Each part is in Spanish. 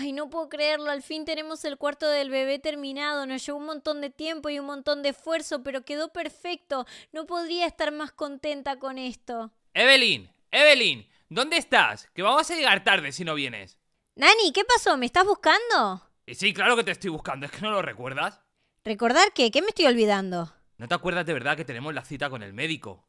Ay, no puedo creerlo, al fin tenemos el cuarto del bebé terminado. Nos llevó un montón de tiempo y un montón de esfuerzo, pero quedó perfecto. No podría estar más contenta con esto. Evelyn, Evelyn, ¿dónde estás? Que vamos a llegar tarde si no vienes. Nani, ¿qué pasó? ¿Me estás buscando? Sí, claro que te estoy buscando, ¿es que no lo recuerdas? ¿Recordar qué? ¿Qué me estoy olvidando? ¿No te acuerdas de verdad que tenemos la cita con el médico?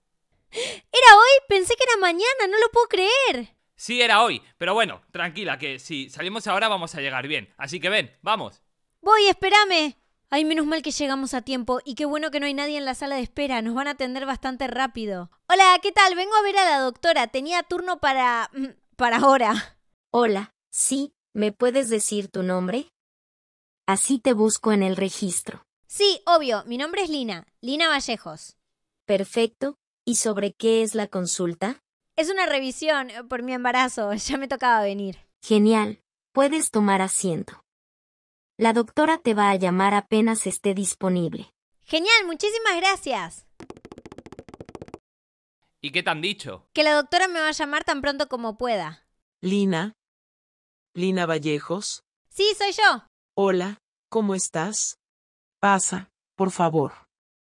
¿Era hoy? Pensé que era mañana, no lo puedo creer. Sí, era hoy, pero bueno, tranquila, que si salimos ahora vamos a llegar bien. Así que ven, vamos. Voy, espérame. Ay, menos mal que llegamos a tiempo y qué bueno que no hay nadie en la sala de espera. Nos van a atender bastante rápido. Hola, ¿qué tal? Vengo a ver a la doctora. Tenía turno para ahora. Hola, sí, ¿me puedes decir tu nombre? Así te busco en el registro. Sí, obvio, mi nombre es Lina, Lina Vallejos. Perfecto, ¿y sobre qué es la consulta? Es una revisión por mi embarazo, ya me tocaba venir. Genial, puedes tomar asiento. La doctora te va a llamar apenas esté disponible. Genial, muchísimas gracias. ¿Y qué te han dicho? Que la doctora me va a llamar tan pronto como pueda. Lina. Lina Vallejos. Sí, soy yo. Hola, ¿cómo estás? Pasa, por favor.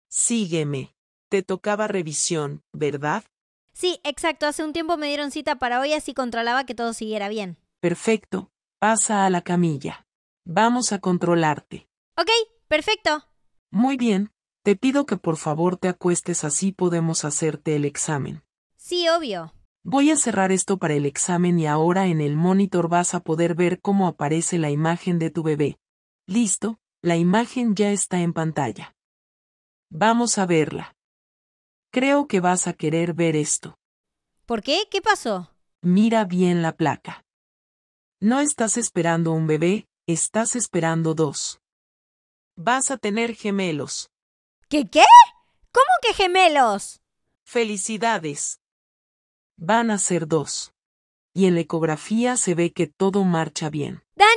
Sígueme. Te tocaba revisión, ¿verdad? Sí, exacto. Hace un tiempo me dieron cita para hoy, así controlaba que todo siguiera bien. Perfecto. Pasa a la camilla. Vamos a controlarte. Ok, perfecto. Muy bien. Te pido que por favor te acuestes, así podemos hacerte el examen. Sí, obvio. Voy a cerrar esto para el examen y ahora en el monitor vas a poder ver cómo aparece la imagen de tu bebé. ¿Listo? La imagen ya está en pantalla. Vamos a verla. Creo que vas a querer ver esto. ¿Por qué? ¿Qué pasó? Mira bien la placa. No estás esperando un bebé, estás esperando dos. Vas a tener gemelos. ¿Qué? ¿Cómo que gemelos? Felicidades. Van a ser dos. Y en la ecografía se ve que todo marcha bien. ¡Dani!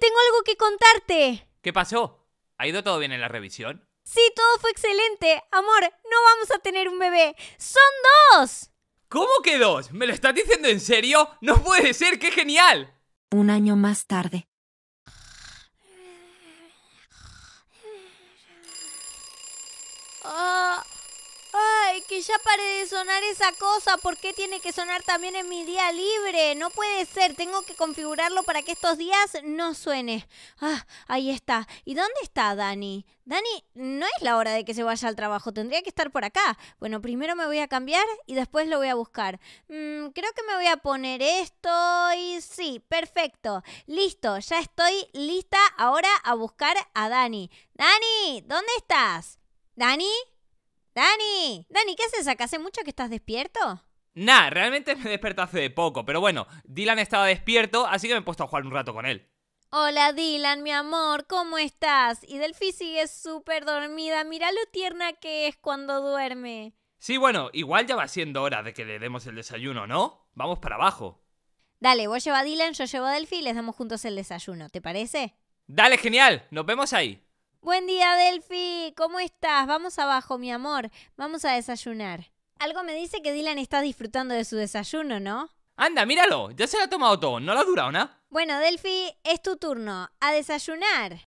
Tengo algo que contarte. ¿Qué pasó? ¿Ha ido todo bien en la revisión? Sí, todo fue excelente. Amor, no vamos a tener un bebé. ¡Son dos! ¿Cómo que dos? ¿Me lo estás diciendo en serio? ¡No puede ser! ¡Qué genial! Un año más tarde. ¡Ay, que ya pare de sonar esa cosa! ¿Por qué tiene que sonar también en mi día libre? No puede ser, tengo que configurarlo para que estos días no suene. Ah, ahí está. ¿Y dónde está Dani? Dani, no es la hora de que se vaya al trabajo, tendría que estar por acá. Bueno, primero me voy a cambiar y después lo voy a buscar. Creo que me voy a poner esto y sí, perfecto. Listo, ya estoy lista ahora a buscar a Dani. ¡Dani! ¿Dónde estás? ¿Dani? ¡Dani! ¿Qué haces acá? ¿Hace mucho que estás despierto? Nah, realmente me desperté hace poco, pero bueno, Dylan estaba despierto, así que me he puesto a jugar un rato con él. Hola Dylan, mi amor, ¿cómo estás? Y Delfi sigue súper dormida, mira lo tierna que es cuando duerme. Sí, bueno, igual ya va siendo hora de que le demos el desayuno, ¿no? Vamos para abajo. Dale, vos lleva a Dylan, yo llevo a Delfi y les damos juntos el desayuno, ¿te parece? Dale, genial, nos vemos ahí. Buen día, Delfi. ¿Cómo estás? Vamos abajo, mi amor. Vamos a desayunar. Algo me dice que Dylan está disfrutando de su desayuno, ¿no? Anda, míralo. Ya se lo ha tomado todo. ¿No lo ha durado, no? Bueno, Delfi, es tu turno. A desayunar.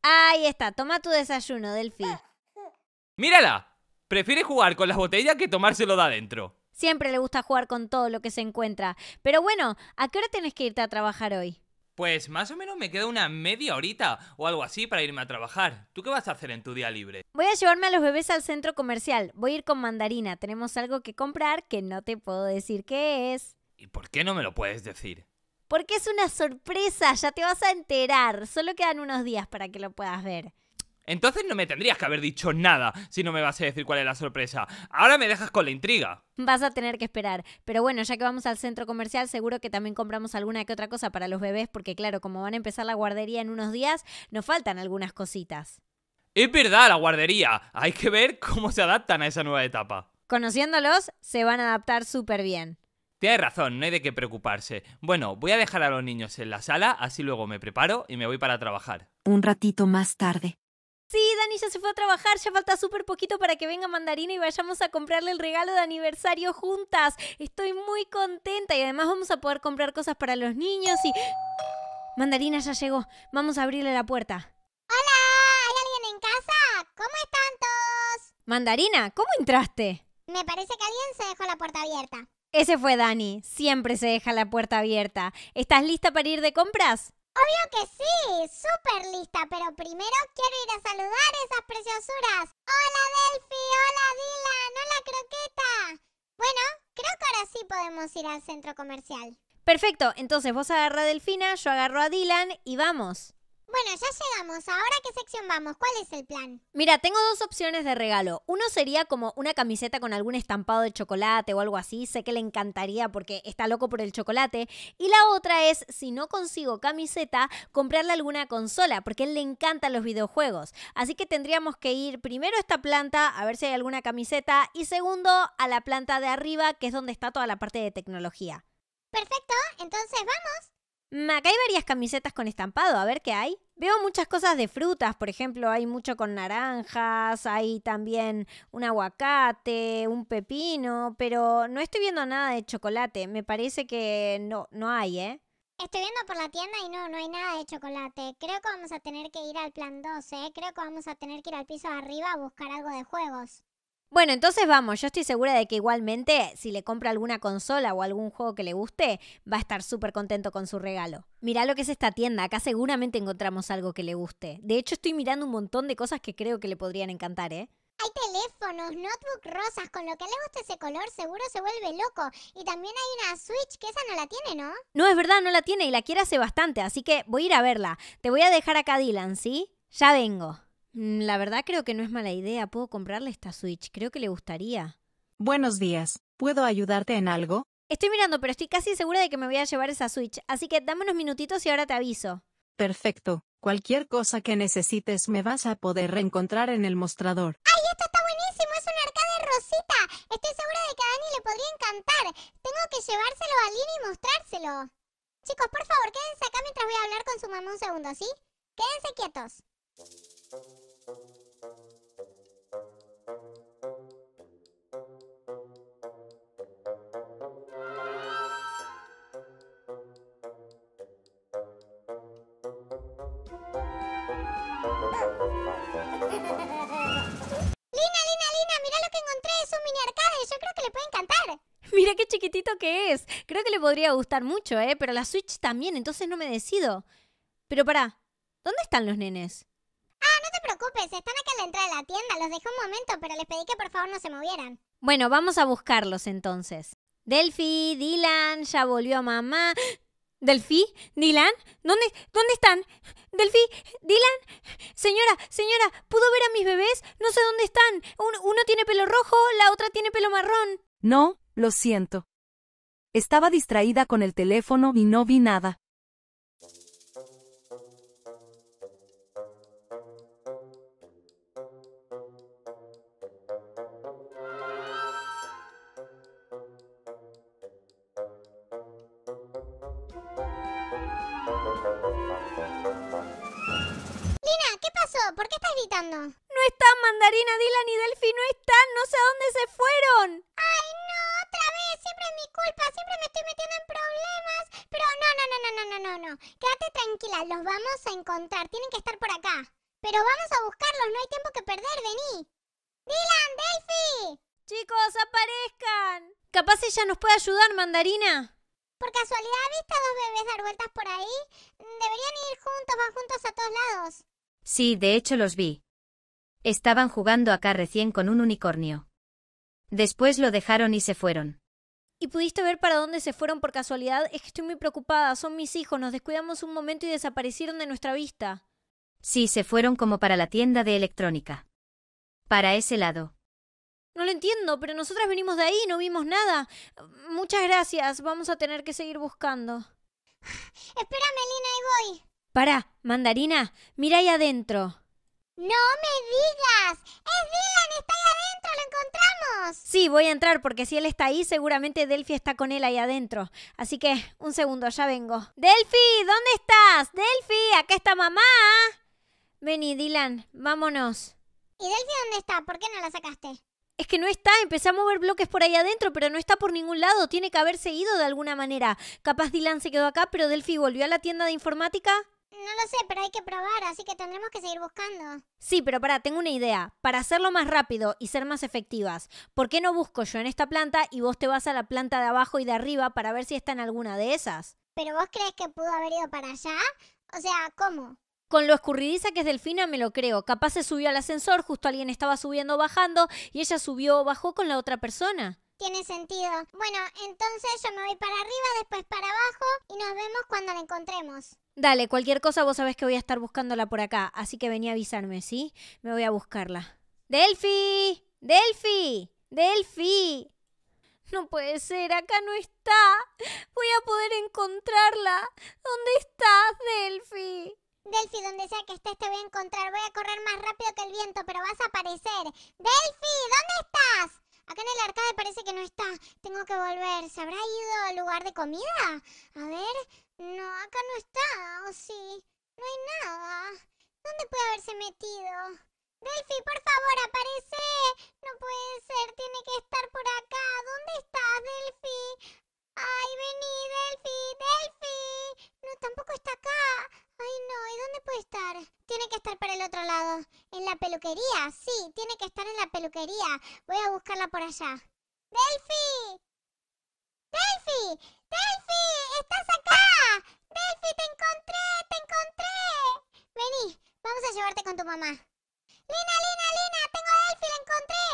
Ahí está. Toma tu desayuno, Delfi. ¡Mírala! Prefiere jugar con las botellas que tomárselo de adentro. Siempre le gusta jugar con todo lo que se encuentra. Pero bueno, ¿a qué hora tenés que irte a trabajar hoy? Pues más o menos me queda una media horita o algo así para irme a trabajar. ¿Tú qué vas a hacer en tu día libre? Voy a llevarme a los bebés al centro comercial. Voy a ir con Mandarina. Tenemos algo que comprar que no te puedo decir qué es. ¿Y por qué no me lo puedes decir? Porque es una sorpresa. Ya te vas a enterar. Solo quedan unos días para que lo puedas ver. Entonces no me tendrías que haber dicho nada si no me vas a decir cuál es la sorpresa. Ahora me dejas con la intriga. Vas a tener que esperar. Pero bueno, ya que vamos al centro comercial, seguro que también compramos alguna que otra cosa para los bebés, porque claro, como van a empezar la guardería en unos días, nos faltan algunas cositas. Es verdad, la guardería. Hay que ver cómo se adaptan a esa nueva etapa. Conociéndolos, se van a adaptar súper bien. Tienes razón, no hay de qué preocuparse. Bueno, voy a dejar a los niños en la sala, así luego me preparo y me voy para trabajar. Un ratito más tarde. Sí, Dani ya se fue a trabajar, ya falta súper poquito para que venga Mandarina y vayamos a comprarle el regalo de aniversario juntas. Estoy muy contenta y además vamos a poder comprar cosas para los niños y... Mandarina ya llegó. Vamos a abrirle la puerta. ¡Hola! ¿Hay alguien en casa? ¿Cómo están todos? Mandarina, ¿cómo entraste? Me parece que alguien se dejó la puerta abierta. Ese fue Dani. Siempre se deja la puerta abierta. ¿Estás lista para ir de compras? Obvio que sí, súper lista, pero primero quiero ir a saludar esas preciosuras. Hola Delfi, hola Dylan, hola Croqueta. Bueno, creo que ahora sí podemos ir al centro comercial. Perfecto, entonces vos agarrá a Delfina, yo agarro a Dylan y vamos. Bueno, ya llegamos. ¿Ahora qué sección vamos? ¿Cuál es el plan? Mira, tengo dos opciones de regalo. Uno sería como una camiseta con algún estampado de chocolate o algo así. Sé que le encantaría porque está loco por el chocolate. Y la otra es, si no consigo camiseta, comprarle alguna consola, porque a él le encantan los videojuegos. Así que tendríamos que ir primero a esta planta, a ver si hay alguna camiseta. Y segundo, a la planta de arriba, que es donde está toda la parte de tecnología. Perfecto, entonces vamos. Acá hay varias camisetas con estampado, a ver qué hay. Veo muchas cosas de frutas, por ejemplo, hay mucho con naranjas, hay también un aguacate, un pepino, pero no estoy viendo nada de chocolate, me parece que no hay, ¿eh? Estoy viendo por la tienda y no hay nada de chocolate. Creo que vamos a tener que ir al plan 12, ¿eh? Creo que vamos a tener que ir al piso de arriba a buscar algo de juegos. Bueno, entonces vamos, yo estoy segura de que igualmente si le compra alguna consola o algún juego que le guste, va a estar súper contento con su regalo. Mirá lo que es esta tienda, acá seguramente encontramos algo que le guste. De hecho, estoy mirando un montón de cosas que creo que le podrían encantar, ¿eh? Hay teléfonos, notebook rosas, con lo que le guste ese color seguro se vuelve loco. Y también hay una Switch que esa no la tiene, ¿no? No, es verdad, no la tiene y la quiere hace bastante, así que voy a ir a verla. Te voy a dejar acá, Dylan, ¿sí? Ya vengo. La verdad creo que no es mala idea. ¿Puedo comprarle esta Switch? Creo que le gustaría. Buenos días. ¿Puedo ayudarte en algo? Estoy mirando, pero estoy casi segura de que me voy a llevar esa Switch. Así que dame unos minutitos y ahora te aviso. Perfecto. Cualquier cosa que necesites me vas a poder reencontrar en el mostrador. ¡Ay, esto está buenísimo! Es un arcade rosita. Estoy segura de que a Dani le podría encantar. Tengo que llevárselo a Lina y mostrárselo. Chicos, por favor, quédense acá mientras voy a hablar con su mamá un segundo, ¿sí? Quédense quietos. Mira qué chiquitito que es. Creo que le podría gustar mucho, ¿eh? Pero la Switch también, entonces no me decido. Pero pará, ¿dónde están los nenes? Ah, no te preocupes, están acá a la entrada de la tienda. Los dejé un momento, pero les pedí que por favor no se movieran. Bueno, vamos a buscarlos entonces. Delfi, Dylan, ya volvió a mamá. ¿Delfi? ¿Dylan? ¿Dónde están? ¿Delfi? ¿Dylan? Señora, ¿pudo ver a mis bebés? No sé dónde están. Uno tiene pelo rojo, la otra tiene pelo marrón. No. Lo siento. Estaba distraída con el teléfono y no vi nada. Lina, ¿qué pasó? ¿Por qué estás gritando? No están Mandarina, Dylan y Delfi, no están. No sé a dónde se fueron. ¡Ay, no! Siempre es mi culpa, siempre me estoy metiendo en problemas. Pero no. Quédate tranquila, los vamos a encontrar. Tienen que estar por acá. Pero vamos a buscarlos, no hay tiempo que perder, vení. ¡Dylan, Delfi! Chicos, aparezcan. Capaz ella nos puede ayudar, Mandarina. Por casualidad, ¿viste a dos bebés dar vueltas por ahí? Deberían ir juntos, van juntos a todos lados. Sí, de hecho los vi. Estaban jugando acá recién con un unicornio. Después lo dejaron y se fueron. ¿Y pudiste ver para dónde se fueron por casualidad? Es que estoy muy preocupada, son mis hijos, nos descuidamos un momento y desaparecieron de nuestra vista. Sí, se fueron como para la tienda de electrónica. Para ese lado. No lo entiendo, pero nosotras venimos de ahí y no vimos nada. Muchas gracias, vamos a tener que seguir buscando. Espérame, Lina, ahí voy. Pará, Mandarina, mira ahí adentro. ¡No me digas! ¡Es Dylan! ¡Está ahí adentro! ¡Lo encontramos! Sí, voy a entrar porque si él está ahí, seguramente Delfi está con él ahí adentro. Así que, un segundo, ya vengo. ¡Delfi! ¿Dónde estás? ¡Delfi! ¡Acá está mamá! Vení, Dylan, vámonos. ¿Y Delfi dónde está? ¿Por qué no la sacaste? Es que no está, empecé a mover bloques por ahí adentro, pero no está por ningún lado, tiene que haberse ido de alguna manera. Capaz Dylan se quedó acá, pero Delfi volvió a la tienda de informática. No lo sé, pero hay que probar, así que tendremos que seguir buscando. Sí, pero pará, tengo una idea. Para hacerlo más rápido y ser más efectivas, ¿por qué no busco yo en esta planta y vos te vas a la planta de abajo y de arriba para ver si está en alguna de esas? ¿Pero vos crees que pudo haber ido para allá? O sea, ¿cómo? Con lo escurridiza que es Delfina me lo creo. Capaz se subió al ascensor, justo alguien estaba subiendo o bajando y ella subió o bajó con la otra persona. Tiene sentido. Bueno, entonces yo me voy para arriba, después para abajo y nos vemos cuando la encontremos. Dale, cualquier cosa vos sabés que voy a estar buscándola por acá, así que vení a avisarme, ¿sí? Me voy a buscarla. ¡Delfi! ¡Delfi! ¡Delfi! No puede ser, acá no está. Voy a poder encontrarla. ¿Dónde estás, Delfi? Delfi, donde sea que estés te voy a encontrar. Voy a correr más rápido que el viento, pero vas a aparecer. ¡Delfi! ¿Dónde estás? Acá en el arcade parece que no está. Tengo que volver. ¿Se habrá ido al lugar de comida? A ver. No, acá no está. ¿O sí? No hay nada. ¿Dónde puede haberse metido? Delfi, por favor, aparece. No puede ser. Tiene que estar por acá. ¿Dónde estás, Delfi? Ay, vení, Delfi. Delfi. No, tampoco está acá. Ay, no. ¿Y dónde puede estar? Tiene que estar para el otro lado. En la peluquería. Sí, tiene que estar en la peluquería. Voy a buscarla por allá. ¡Delfi! ¡Delfi! ¡Delfi! ¡Estás acá! ¡Delfi, te encontré! ¡Te encontré! Vení, vamos a llevarte con tu mamá. ¡Lina, Lina, Lina! ¡Tengo a Delfi! ¡La encontré!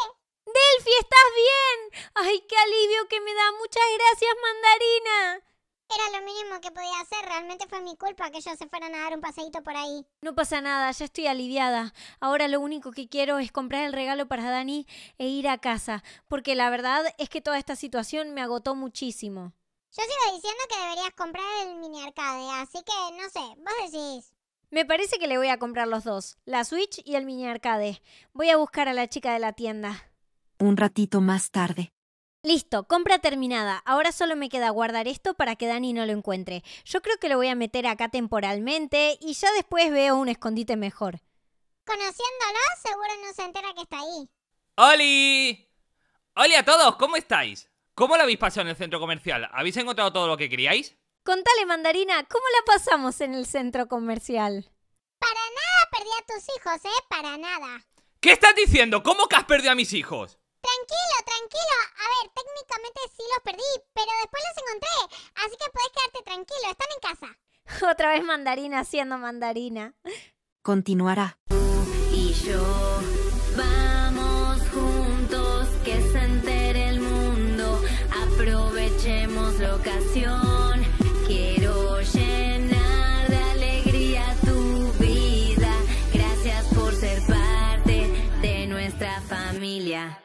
¡Delfi, estás bien! ¡Ay, qué alivio que me da! ¡Muchas gracias, Mandarina! Era lo mínimo que podía hacer, realmente fue mi culpa que ellos se fueran a dar un paseíto por ahí. No pasa nada, ya estoy aliviada. Ahora lo único que quiero es comprar el regalo para Dani e ir a casa, porque la verdad es que toda esta situación me agotó muchísimo. Yo sigo diciendo que deberías comprar el mini arcade, así que no sé, vos decís. Me parece que le voy a comprar los dos, la Switch y el mini arcade. Voy a buscar a la chica de la tienda. Un ratito más tarde. Listo, compra terminada. Ahora solo me queda guardar esto para que Dani no lo encuentre. Yo creo que lo voy a meter acá temporalmente y ya después veo un escondite mejor. Conociéndolo, seguro no se entera que está ahí. ¡Oli! ¡Oli a todos! ¿Cómo estáis? ¿Cómo lo habéis pasado en el centro comercial? ¿Habéis encontrado todo lo que queríais? Contale, Mandarina, ¿cómo la pasamos en el centro comercial? Para nada perdí a tus hijos, ¿eh? Para nada. ¿Qué estás diciendo? ¿Cómo que has perdido a mis hijos? Tranquilo, tranquilo. A ver, técnicamente sí los perdí, pero después los encontré. Así que podés quedarte tranquilo, están en casa. Otra vez Mandarina siendo Mandarina. Continuará. Tú y yo vamos juntos, que se entere el mundo. Aprovechemos la ocasión. Quiero llenar de alegría tu vida. Gracias por ser parte de nuestra familia.